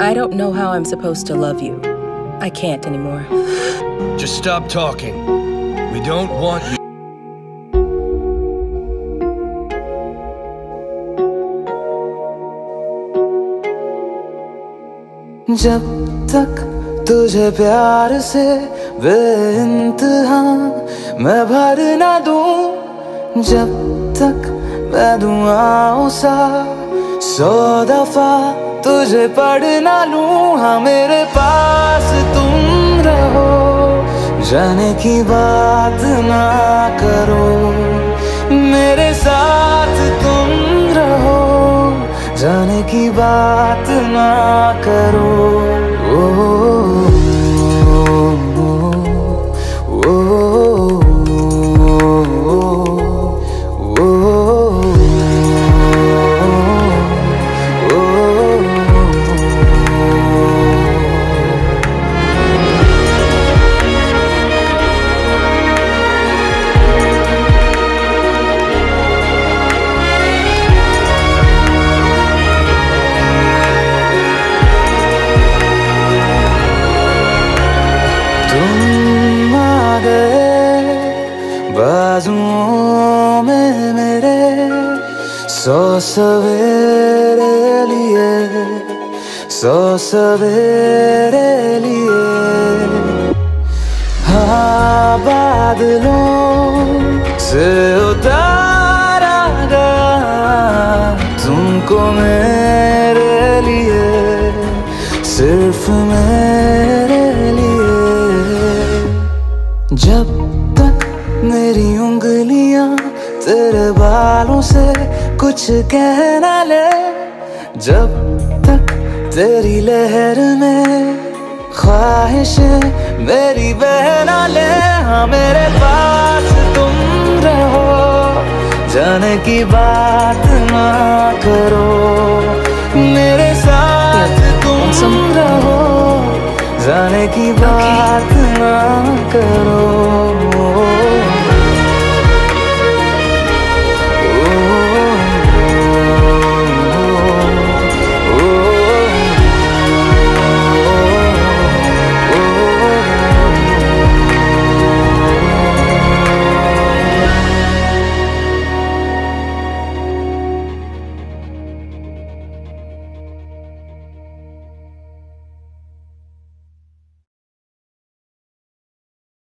I don't know how I'm supposed to love you. I can't anymore. Just stop talking. We don't want you. जब तक तुझे प्यार से बेइंतहा मैं भर ना दूं, जब तक मैं दुआओं सा सौ दफा तुझे पढ़ ना लूं। हाँ, मेरे पास तुम रहो, जाने की बात ना करो। मेरे साथ तुम रहो, जाने की बात ना करो। बाजुओं में मेरे सौ सवेरे लिए, सौ सवेरे लिए। हाँ, बादलों से उतारा गया तुमको मेरे लिए, सिर्फ मेरे लिए। जब मेरी उंगलियां तेरे बालों से कुछ कह ना ले, जब तक तेरी लहर में ख्वाहिशें मेरी बह ना ले। हाँ, मेरे पास तुम रहो, जाने की बात ना करो। मेरे साथ तुम रहो, जाने की बात ना करो।